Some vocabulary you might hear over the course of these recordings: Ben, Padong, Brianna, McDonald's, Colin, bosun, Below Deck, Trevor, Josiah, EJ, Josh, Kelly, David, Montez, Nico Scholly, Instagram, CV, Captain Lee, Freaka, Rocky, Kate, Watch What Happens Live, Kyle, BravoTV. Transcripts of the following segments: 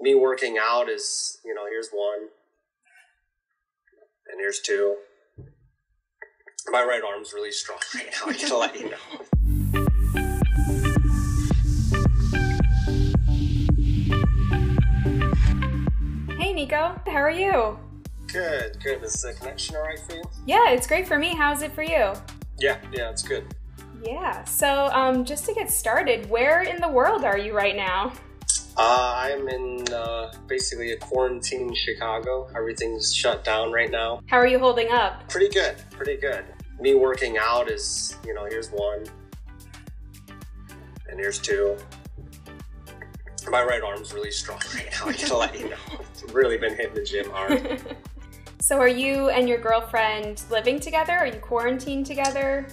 me working out is, you know, here's one and here's two. My right arm's really strong right now, I gotta let you know. Nico, how are you? Good, good. Is the connection all right for you? Yeah, it's great for me. How's it for you? Yeah, it's good. Yeah, so just to get started, where in the world are you right now? I'm in basically a quarantine Chicago. Everything's shut down right now. How are you holding up? Pretty good, pretty good. Me working out is, you know, here's one and here's two. My right arm's really strong right now, I gotta let you know. It's really been hitting the gym hard. So are you and your girlfriend living together? Are you quarantined together?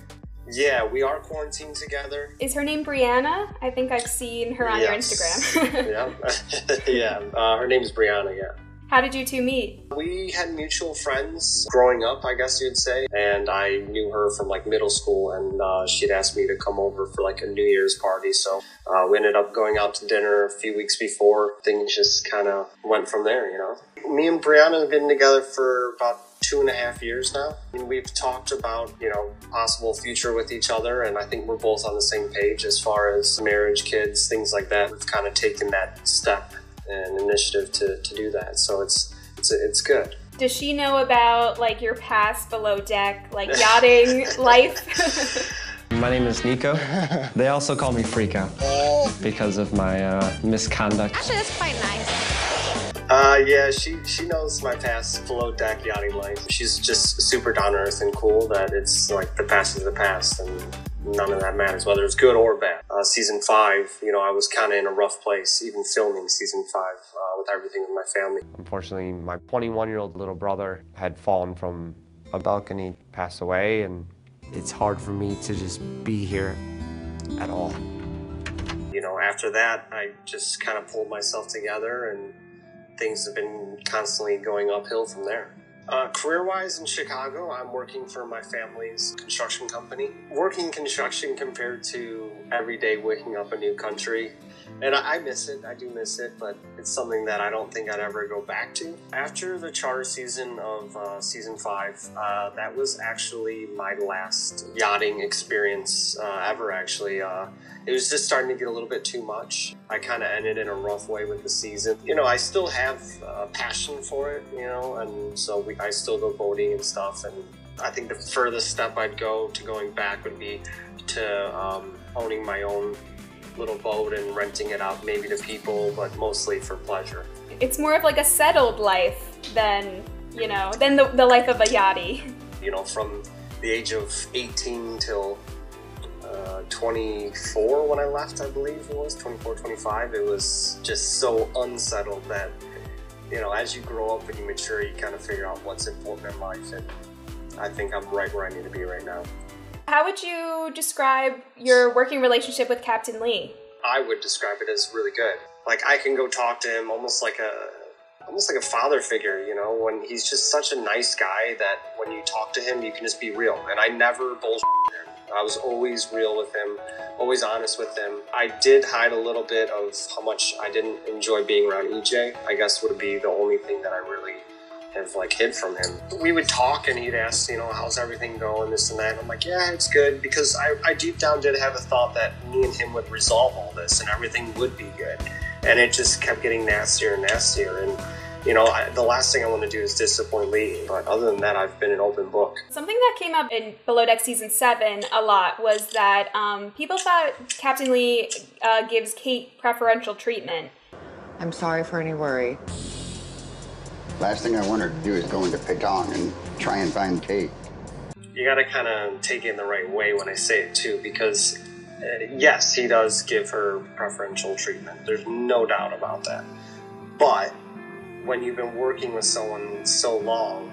Yeah, we are quarantined together. Is her name Brianna? I think I've seen her on your Instagram. Yeah, her name's Brianna, yeah. How did you two meet? We had mutual friends growing up, I guess you'd say. And I knew her from like middle school, and she'd asked me to come over for like a New Year's party. So we ended up going out to dinner a few weeks before. Things just kind of went from there, you know. Me and Brianna have been together for about 2.5 years now. And we've talked about, you know, possible future with each other. And I think we're both on the same page as far as marriage, kids, things like that. We've kind of taken that step and initiative to do that, so it's good. Does she know about like your past Below Deck, like yachting life? My name is Nico. They also call me Freaka because of my misconduct. Actually, that's quite nice. Yeah, she knows my past Below Deck yachting life. She's just super down to earth and cool. That it's like the past is the past, and none of that matters, whether it's good or bad. Season 5, you know, I was kind of in a rough place, even filming season 5 with everything with my family. Unfortunately, my 21-year-old little brother had fallen from a balcony, passed away, and it's hard for me to just be here at all. You know, after that, I just kind of pulled myself together, and things have been constantly going uphill from there. Career-wise in Chicago, I'm working for my family's construction company. Working construction compared to every day waking up a new country. And I miss it, I do miss it, but it's something that I don't think I'd ever go back to. After the charter season of season 5, that was actually my last yachting experience ever, actually. It was just starting to get a little bit too much. I kind of ended in a rough way with the season. You know, I still have a passion for it, you know, and so I still go boating and stuff. And I think the furthest step I'd go to going back would be to owning my own little boat and renting it out maybe to people, but mostly for pleasure. It's more of like a settled life than, you know, than the life of a yachty. You know, from the age of 18 till 24 when I left, I believe it was, 24, 25, it was just so unsettled that, you know, as you grow up and you mature, you kind of figure out what's important in life, and I think I'm right where I need to be right now. How would you describe your working relationship with Captain Lee? I would describe it as really good. Like, I can go talk to him almost like a father figure, you know, when he's just such a nice guy that when you talk to him, you can just be real. And I never bullshit him. I was always real with him, always honest with him. I did hide a little bit of how much I didn't enjoy being around EJ, I guess would be the only thing that I really have like hid from him. We would talk and he'd ask, you know, how's everything going, this and that. And I'm like, yeah, it's good, because I deep down did have a thought that me and him would resolve all this and everything would be good. And it just kept getting nastier and nastier. And you know, the last thing I want to do is disappoint Lee, but other than that, I've been an open book. Something that came up in Below Deck Season 7 a lot was that people thought Captain Lee gives Kate preferential treatment. I'm sorry for any worry. Last thing I want her to do is go into Padong and try and find Kate. You gotta kind of take it in the right way when I say it too, because yes, he does give her preferential treatment. There's no doubt about that. But when you've been working with someone so long,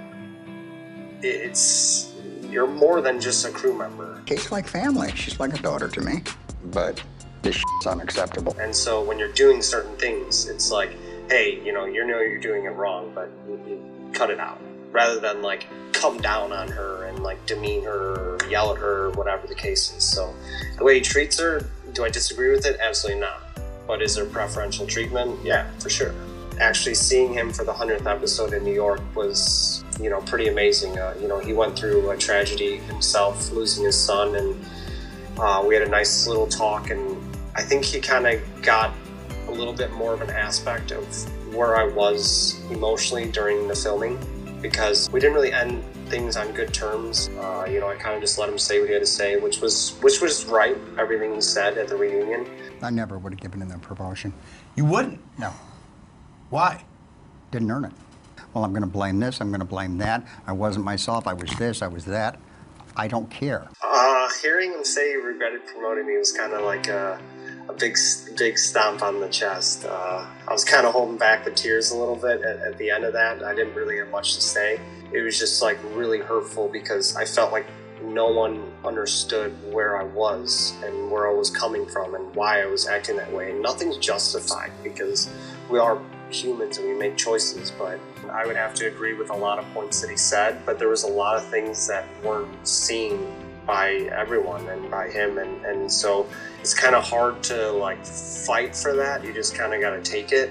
you're more than just a crew member. Kate's like family. She's like a daughter to me. But this shit's unacceptable. And so when you're doing certain things, it's like, hey, you know you're doing it wrong, but you cut it out. Rather than like come down on her and like demean her, or yell at her, or whatever the case is. So the way he treats her, do I disagree with it? Absolutely not. But is there preferential treatment? Yeah, for sure. actually seeing him for the 100th episode in New York was, you know, pretty amazing. You know, he went through a tragedy himself, losing his son, and we had a nice little talk, and I think he kind of got a little bit more of an aspect of where I was emotionally during the filming, because we didn't really end things on good terms. You know, I kind of just let him say what he had to say, which was right, everything he said at the reunion. I never would have given him the promotion. You wouldn't? No. Why? Didn't earn it. Well, I'm gonna blame this, I'm gonna blame that. I wasn't myself, I was this, I was that. I don't care. Hearing him say he regretted promoting me was kind of like a big stomp on the chest. I was kind of holding back the tears a little bit at the end of that. I didn't really have much to say. It was just like really hurtful because I felt like no one understood where I was and where I was coming from and why I was acting that way. And nothing's justified because we are humans and we make choices, but I would have to agree with a lot of points that he said, but there was a lot of things that weren't seen by everyone and by him, and so it's kind of hard to like fight for that. You just kind of got to take it.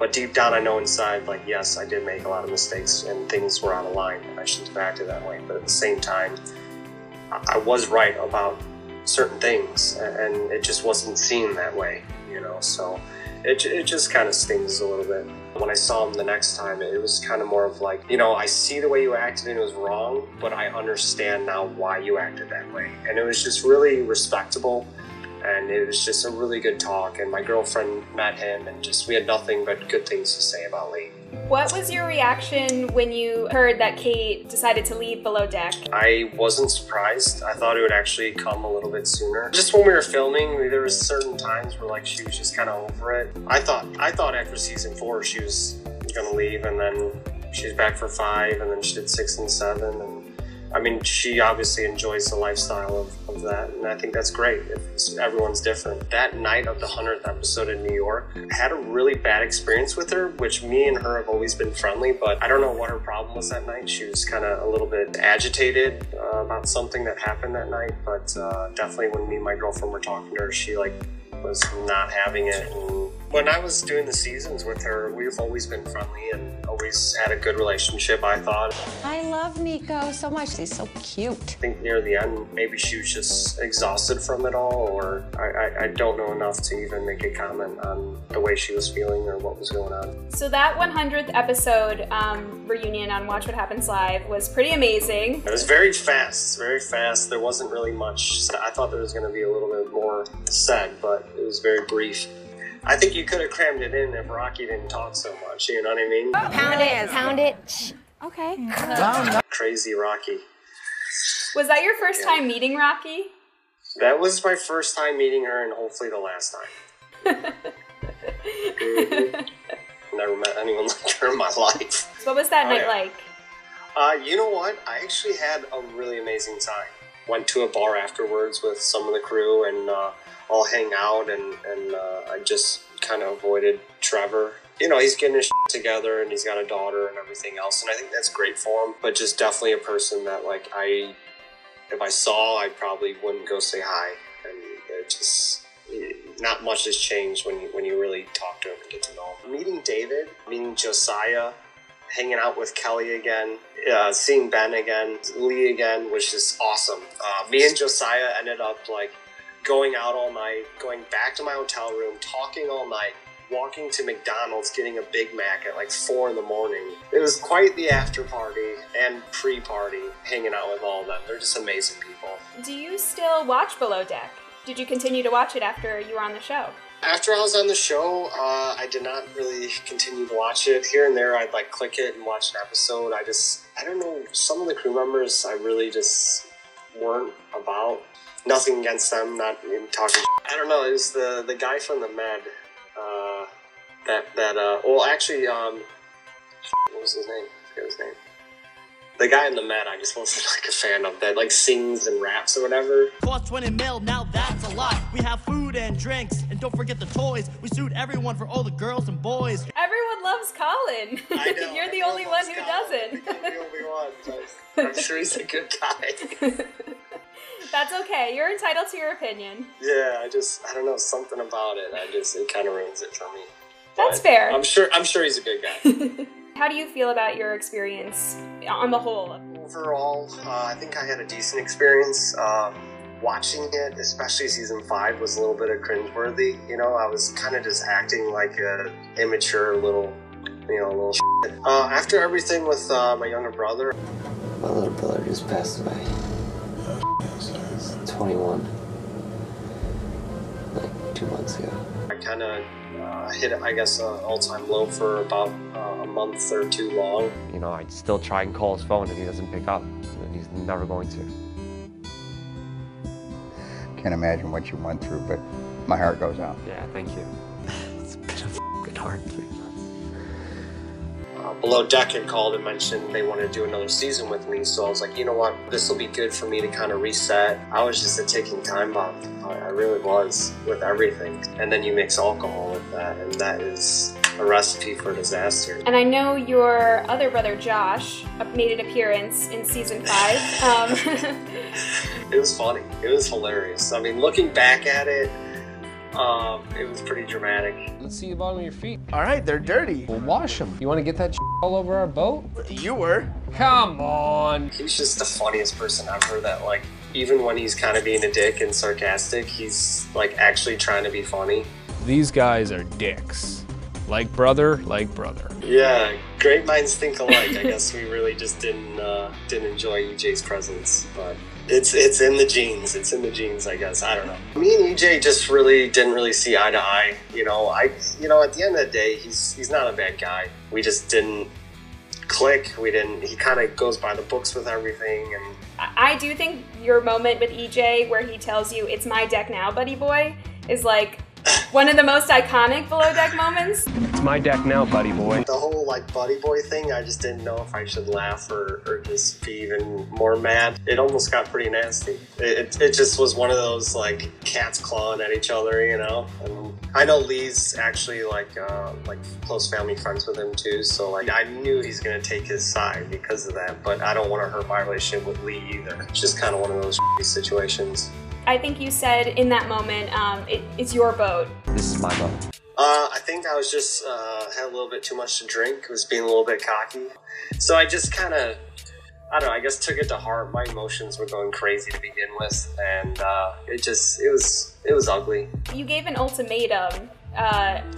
But deep down I know inside, like, yes, I did make a lot of mistakes and things were out of line and I shouldn't have acted that way, but at the same time I was right about certain things and it just wasn't seen that way, you know, so it just kind of stings a little bit. When I saw him the next time, it was kind of more of like, you know, I see the way you acted and it was wrong, but I understand now why you acted that way. And it was just really respectable and it was just a really good talk, and my girlfriend met him and just we had nothing but good things to say about Lee. What was your reaction when you heard that Kate decided to leave Below Deck? I wasn't surprised. I thought it would actually come a little bit sooner. Just when we were filming, there was certain times where like she was just kind of over it. I thought after season 4 she was gonna leave, and then she was back for 5, and then she did 6 and 7, and I mean, she obviously enjoys the lifestyle of that, and I think that's great. Everyone's different. That night of the 100th episode in New York, I had a really bad experience with her, which me and her have always been friendly, but I don't know what her problem was that night. She was kind of a little bit agitated about something that happened that night, but definitely when me and my girlfriend were talking to her, she like was not having it. And when I was doing the seasons with her, we've always been friendly and always had a good relationship, I thought. I love Nico so much. He's so cute. I think near the end, maybe she was just exhausted from it all, or I don't know enough to even make a comment on the way she was feeling or what was going on. So that 100th episode reunion on Watch What Happens Live was pretty amazing. It was very fast, very fast. There wasn't really much. I thought there was going to be a little bit more said, but it was very brief. I think you could have crammed it in if Rocky didn't talk so much, you know what I mean? Oh, pound it. Okay. No. Crazy Rocky. Was that your first time meeting Rocky? That was my first time meeting her, and hopefully the last time. Never met anyone like her in my life. What was that night like? You know what? I actually had a really amazing time. Went to a bar afterwards with some of the crew, and all hang out, and I just kind of avoided Trevor. You know, he's getting his shit together and he's got a daughter and everything else, and I think that's great for him, but just definitely a person that like if I saw, I probably wouldn't go say hi, and it just, not much has changed when you really talk to him and get to know him. Meeting David, meeting Josiah, hanging out with Kelly again, seeing Ben again, Lee again, was just awesome. Me and Josiah ended up like going out all night, going back to my hotel room, talking all night, walking to McDonald's, getting a Big Mac at like 4 in the morning. It was quite the after party and pre-party, hanging out with all of them. They're just amazing people. Do you still watch Below Deck? Did you continue to watch it after you were on the show? After I was on the show, I did not really continue to watch it. Here and there, I'd like click it and watch an episode. I don't know, some of the crew members I really just weren't about. Nothing against them, not even talking. I don't know, it was the guy from the Med, what was his name? I forget his name. The guy in the Med, I just wasn't like a fan of, that like sings and raps or whatever. +20 mil, now that's a lot. We have food and drinks, and don't forget the toys. We suit everyone for all the girls and boys. Everyone loves Colin. I know. You're the only one who doesn't. I'm the only one, but I'm sure he's a good guy. That's okay. You're entitled to your opinion. Yeah, I don't know, something about it. It kind of ruins it for me. That's fair. I'm sure he's a good guy. How do you feel about your experience on the whole? Overall, I think I had a decent experience. Watching it, especially season 5, was a little bit of cringeworthy. You know, I was kind of just acting like a immature little, little shit. After everything with my younger brother. My little brother just passed away. He's 21. Like 2 months ago. I kind of hit, I guess, an all-time low for about a month or two long. You know, I still try and call his phone and he doesn't pick up. And he's never going to. Can't imagine what you went through, but my heart goes out. Yeah, thank you. It's been a f***ing hard 3 months. Below Deck had called and mentioned they wanted to do another season with me, so I was like, you know what, this will be good for me to kind of reset. I was just a ticking time bomb. I really was, with everything. And then you mix alcohol with that, and that is a recipe for disaster. And I know your other brother, Josh, made an appearance in season 5. It was funny. It was hilarious. I mean, looking back at it, it was pretty dramatic. Let's see the bottom of your feet. All right, they're dirty. We'll wash them. You want to get that all over our boat? You were. Come on. He's just the funniest person ever that, like, even when he's kind of being a dick and sarcastic, he's, like, actually trying to be funny. These guys are dicks. Like brother, like brother. Yeah, great minds think alike. I guess we really just didn't enjoy EJ's presence, but it's in the genes. It's in the genes, I guess. I don't know. Me and EJ just really didn't really see eye to eye. You know, at the end of the day, he's not a bad guy. We just didn't click. He kind of goes by the books with everything. And I do think your moment with EJ, where he tells you, "It's my deck now, buddy boy," is like one of the most iconic Below Deck moments. It's my deck now, buddy boy. The whole, like, buddy boy thing, I just didn't know if I should laugh or just be even more mad. It almost got pretty nasty. It just was one of those, like, cats clawing at each other, you know? And I know Lee's actually, like close family friends with him, too, so, like, I knew he's gonna take his side because of that, but I don't want to hurt my relationship with Lee either. It's just kind of one of those shitty situations. I think you said in that moment, it's your boat. This is my boat. I think I was just, had a little bit too much to drink. I was being a little bit cocky. So I just kind of, I don't know, I guess took it to heart. My emotions were going crazy to begin with. And it was ugly. You gave an ultimatum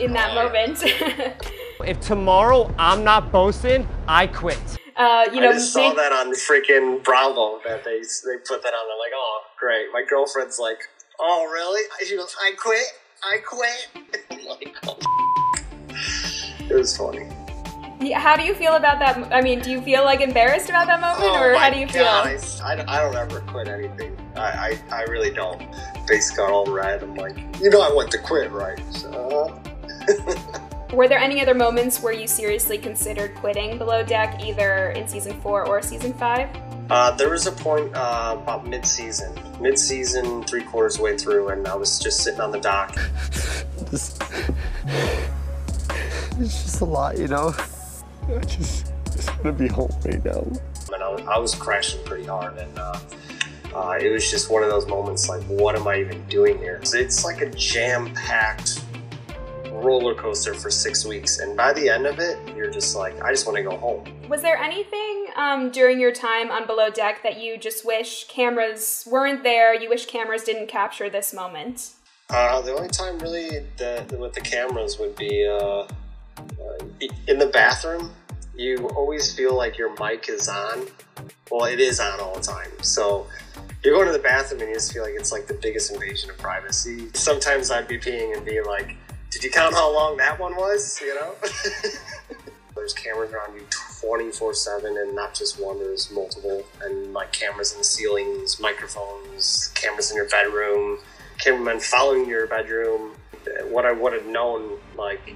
in that moment. If tomorrow I'm not bosun, I quit. I just saw that on freaking Bravo, that they put that on. I'm like, oh, great. My girlfriend's like, oh, really? She goes, I quit. I'm like, oh, it was funny. Yeah, how do you feel about that? I mean, do you feel, like, embarrassed about that moment, or how do you feel? I don't ever quit anything. I really don't. Face got all red. I'm like, you know, I want to quit, right? So. Were there any other moments where you seriously considered quitting Below Deck, either in season 4 or season 5? There was a point about mid-season, 3/4 way through, and I was just sitting on the dock. It's just a lot, you know? I just want to be home right now. And I was crashing pretty hard, and it was just one of those moments like, what am I even doing here? It's like a jam-packed roller coaster for 6 weeks, and by the end of it, you're just like, I just want to go home. Was there anything during your time on Below Deck that you just wish cameras weren't there, you wish cameras didn't capture this moment? The only time really with the cameras would be in the bathroom. You always feel like your mic is on. Well, it is on all the time, so you're going to the bathroom and you just feel like it's like the biggest invasion of privacy. Sometimes I'd be peeing and be like, did you count how long that one was, you know? There's cameras around you 24/7, and not just one, there's multiple. And like cameras in the ceilings, microphones, cameras in your bedroom, cameramen following your bedroom. What I would have known, like,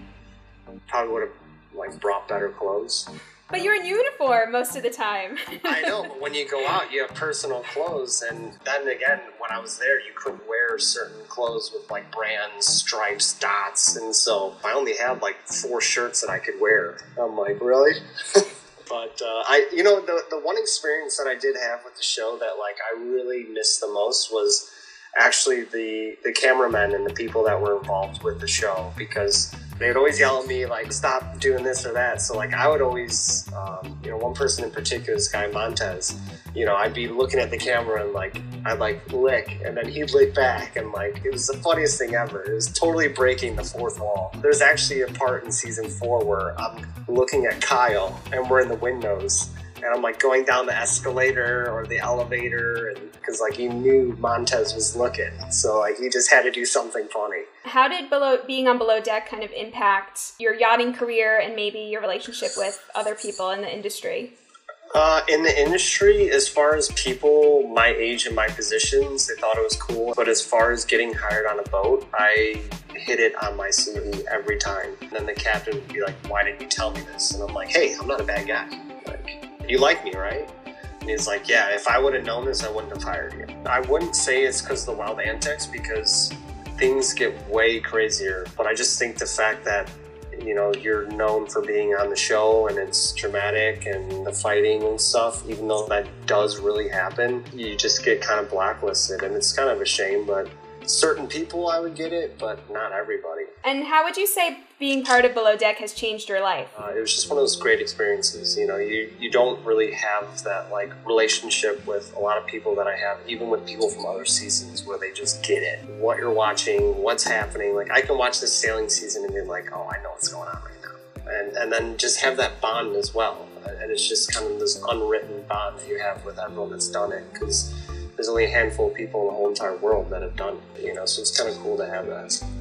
probably would have like brought better clothes. But you're in uniform most of the time. I know, but when you go out, you have personal clothes. And then again, when I was there, you couldn't wear certain clothes with like brands, stripes, dots. And so I only had like 4 shirts that I could wear. I'm like, really? But the one experience that I did have with the show that like I really missed the most was actually the cameramen and the people that were involved with the show, because they would always yell at me, like, stop doing this or that. So, like, I would always, you know, one person in particular, this guy Montez, you know, I'd be looking at the camera and, like, I'd, like, lick, and then he'd lick back, and, like, it was the funniest thing ever. It was totally breaking the fourth wall. There's actually a part in season 4 where I'm looking at Kyle, and we're in the windows, and I'm, like, going down the escalator or the elevator, and because, like, he knew Montez was looking. So, like, he just had to do something funny. How did being on Below Deck kind of impact your yachting career and maybe your relationship with other people in the industry? In the industry, as far as people my age and my positions, they thought it was cool. But as far as getting hired on a boat, I hit it on my CV every time. And then the captain would be like, why didn't you tell me this? And I'm like, hey, I'm not a bad guy. Like, you like me, right? And he's like, yeah, if I would have known this, I wouldn't have hired you. I wouldn't say it's because of the wild antics, because things get way crazier. But I just think the fact that, you know, you're known for being on the show and it's dramatic and the fighting and stuff, even though that does really happen, you just get kind of blacklisted. And it's kind of a shame, but certain people I would get it, but not everybody. And how would you say being part of Below Deck has changed your life? It was just one of those great experiences. You know, you don't really have that, like, relationship with a lot of people that I have, even with people from other seasons, where they just get it. What you're watching, what's happening. Like, I can watch this sailing season and be like, oh, I know what's going on right now. And then just have that bond as well. And it's just kind of this unwritten bond that you have with everyone that's done it, because there's only a handful of people in the whole entire world that have done it, you know, so it's kind of cool to have that.